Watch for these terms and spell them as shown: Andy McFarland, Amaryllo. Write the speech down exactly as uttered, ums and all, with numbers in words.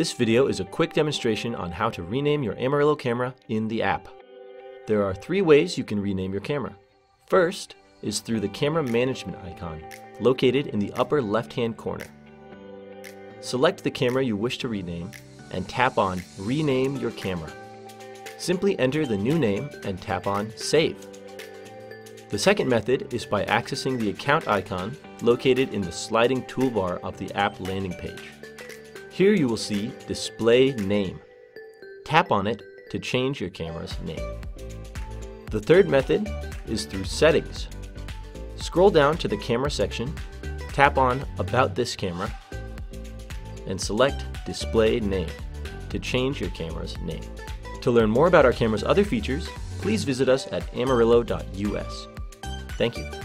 This video is a quick demonstration on how to rename your Amaryllo camera in the app. There are three ways you can rename your camera. First is through the camera management icon, located in the upper left-hand corner. Select the camera you wish to rename and tap on Rename Your Camera. Simply enter the new name and tap on Save. The second method is by accessing the account icon located in the sliding toolbar of the app landing page. Here you will see Display Name. Tap on it to change your camera's name. The third method is through Settings. Scroll down to the camera section, tap on About This Camera, and select Display Name to change your camera's name. To learn more about our camera's other features, please visit us at amaryllo dot U S. Thank you.